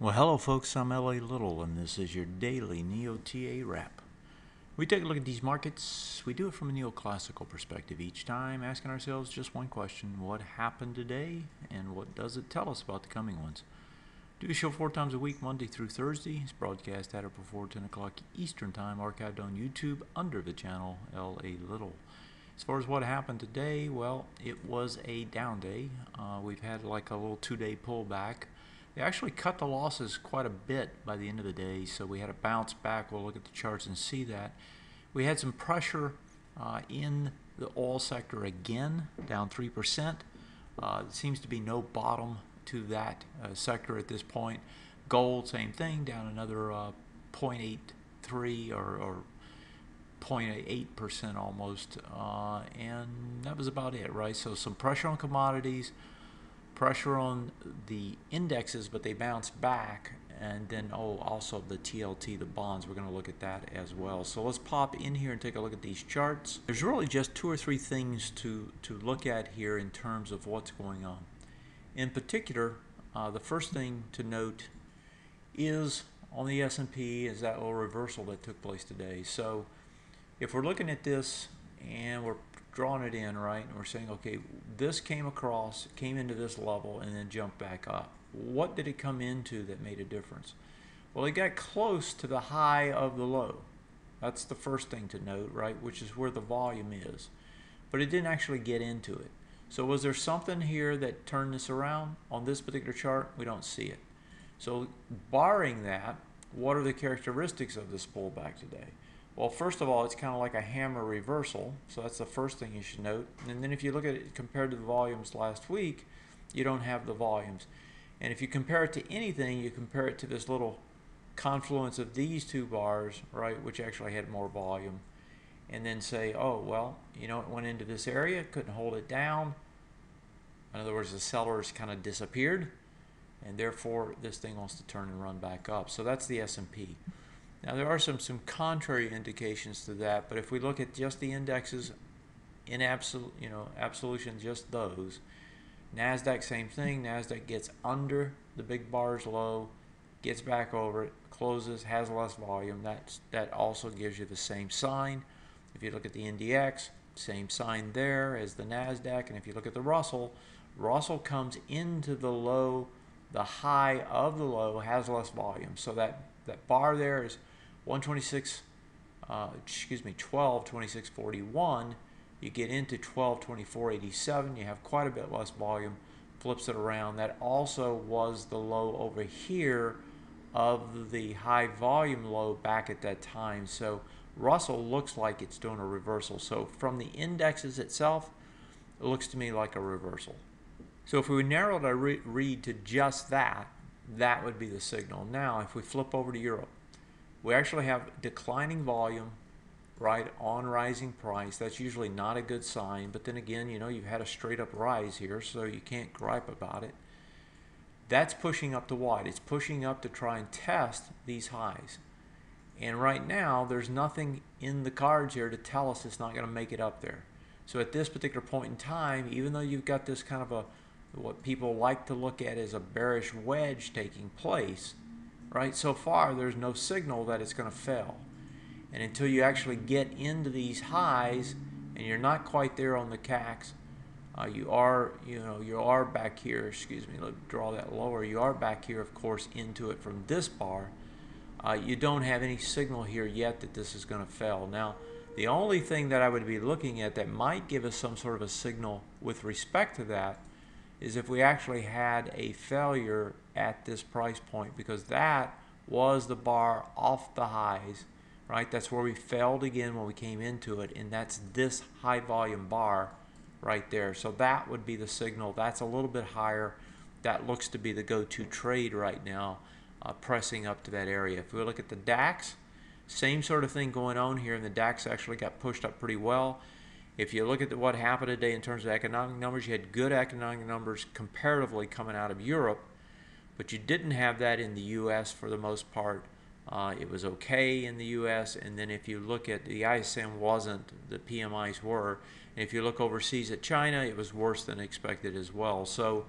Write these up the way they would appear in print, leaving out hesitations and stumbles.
Well, hello folks, I'm L.A. Little and this is your daily Neo TA wrap. We take a look at these markets. We do it from a neoclassical perspective each time, asking ourselves just one question: what happened today and what does it tell us about the coming ones? Do a show 4 times a week, Monday through Thursday. It's broadcast at or before 10 o'clock Eastern Time, archived on YouTube under the channel L.A. Little. As far as what happened today, well, it was a down day. We've had like a little 2-day pullback. They actually cut the losses quite a bit by the end of the day, so we had a bounce back. We'll look at the charts and see that. We had some pressure in the oil sector again, down 3%. There seems to be no bottom to that sector at this point. Gold, same thing, down another 0.83 or 0.8% almost, and that was about it, right? So some pressure on commodities, pressure on the indexes, but they bounce back, and then also the TLT, the bonds. We're going to look at that as well. So let's pop in here and take a look at these charts. There's really just 2 or 3 things to look at here in terms of what's going on. In particular, the first thing to note is on the S&P is that little reversal that took place today. So if we're looking at this and we're drawing it in, right, and we're saying, okay, this came across, came into this level, and then jumped back up. What did it come into that made a difference? Well, it got close to the high of the low. That's the first thing to note, right, which is where the volume is. But it didn't actually get into it. So was there something here that turned this around? On this particular chart, we don't see it. So barring that, what are the characteristics of this pullback today? Well, first of all, it's kind of like a hammer reversal, so that's the first thing you should note. And then if you look at it compared to the volumes last week, you don't have the volumes. And if you compare it to anything, you compare it to this little confluence of these 2 bars, right, which actually had more volume, and then say, oh, well, you know, it went into this area, couldn't hold it down. In other words, the sellers kind of disappeared, and therefore this thing wants to turn and run back up. So that's the S&P. Now, there are some contrary indications to that, but if we look at just the indexes in absolution, just those, NASDAQ, same thing. NASDAQ gets under the big bar's low, gets back over it, closes, has less volume. That also gives you the same sign. If you look at the NDX, same sign there as the NASDAQ. And if you look at the Russell comes into the low, the high of the low, has less volume. So that bar there is 1226.41. You get into 1224.87, you have quite a bit less volume, flips it around. That also was the low over here of the high volume low back at that time. So Russell looks like it's doing a reversal. So from the indexes itself, it looks to me like a reversal. So if we narrowed our read to just that, that would be the signal. Now, if we flip over to Europe, we actually have declining volume, right, on rising price. That's usually not a good sign, but then again, you know, you've had a straight up rise here, so you can't gripe about it. That's pushing up to wide. It's pushing up to try and test these highs. And right now, there's nothing in the cards here to tell us it's not going to make it up there. So at this particular point in time, even though you've got this kind of a, what people like to look at is a bearish wedge taking place, right? So far, there's no signal that it's going to fail. And until you actually get into these highs, and you're not quite there on the CACs, you are back here, excuse me, let me draw that lower. You are back here, of course, into it from this bar. You don't have any signal here yet that this is going to fail. Now, the only thing that I would be looking at that might give us some sort of a signal with respect to that is if we actually had a failure at this price point, because that was the bar off the highs, right? That's where we failed again when we came into it, and that's this high volume bar right there. So that would be the signal. That's a little bit higher. That looks to be the go-to trade right now, pressing up to that area. If we look at the DAX, same sort of thing going on here, and the DAX actually got pushed up pretty well. If you look at what happened today in terms of economic numbers, you had good economic numbers comparatively coming out of Europe, but you didn't have that in the U.S. for the most part. It was okay in the U.S., and then if you look at the ISM wasn't, the PMIs were. And if you look overseas at China, it was worse than expected as well. So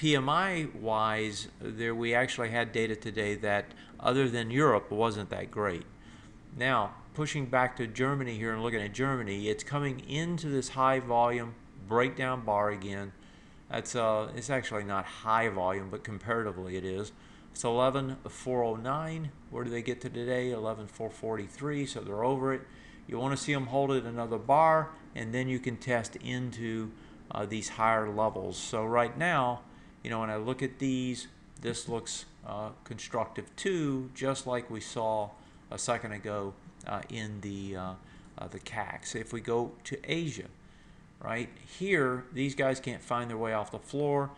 PMI-wise, there we actually had data today that, other than Europe, wasn't that great. Now, pushing back to Germany here and looking at Germany, it's coming into this high volume breakdown bar again. That's it's actually not high volume, but comparatively it is. It's 11,409. Where do they get to today? 11,443, so they're over it. You want to see them hold it another bar, and then you can test into these higher levels. So right now, you know, when I look at these, this looks constructive too, just like we saw a second ago in the CACs. If we go to Asia, right here, these guys can't find their way off the floor.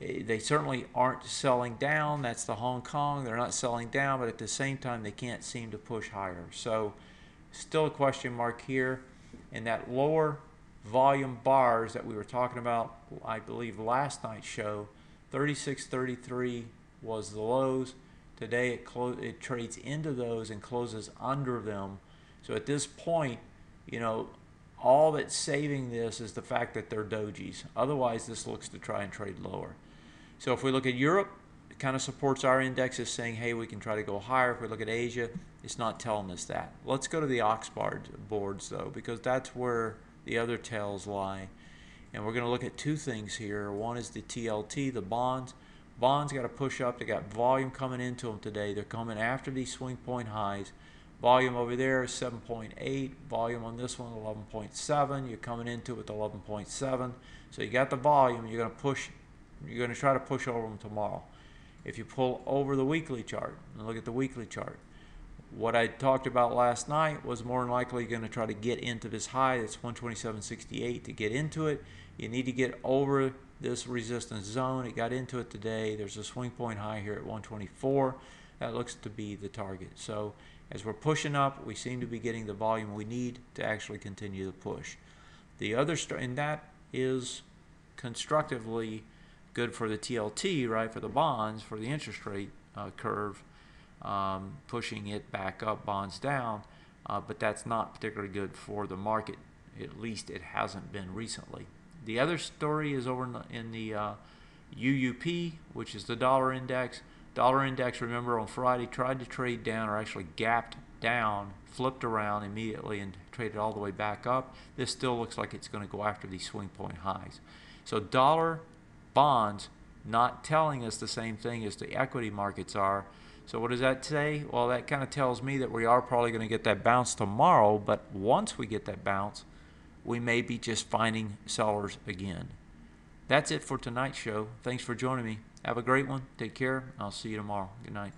They certainly aren't selling down. That's the Hong Kong. They're not selling down, but at the same time, they can't seem to push higher. So still a question mark here. And that lower volume bars that we were talking about, I believe last night's show, 36.33 was the lows. Today it trades into those and closes under them. So at this point, you know, all that's saving this is the fact that they're dojis. Otherwise, this looks to try and trade lower. So if we look at Europe, it kind of supports our indexes, saying, hey, we can try to go higher. If we look at Asia, it's not telling us that. Let's go to the Oxford boards, though, because that's where the other tails lie. And we're going to look at two things here. One is the TLT, the bonds. Bonds got to push up. They got volume coming into them today. They're coming after these swing point highs. Volume over there is 7.8. Volume on this one, 11.7. You're coming into it with 11.7. So you got the volume. You're going to push. You're going to try to push over them tomorrow. If you pull over the weekly chart and look at the weekly chart, what I talked about last night was more than likely going to try to get into this high. That's 127.68. To get into it, you need to get over this resistance zone. It got into it today. There's a swing point high here at 124. That looks to be the target. So as we're pushing up, we seem to be getting the volume we need to actually continue the push. The other and that is constructively good for the TLT, right? For the bonds, for the interest rate curve. Pushing it back up, bonds down, but that's not particularly good for the market. At least it hasn't been recently. The other story is over in the UUP, which is the dollar index. Dollar index, remember, on Friday tried to trade down, or actually gapped down, flipped around immediately and traded all the way back up. This still looks like it's going to go after these swing point highs. So dollar bonds not telling us the same thing as the equity markets are. So what does that say? Well, that kind of tells me that we are probably going to get that bounce tomorrow, but once we get that bounce, we may be just finding sellers again. That's it for tonight's show. Thanks for joining me. Have a great one. Take care. I'll see you tomorrow. Good night.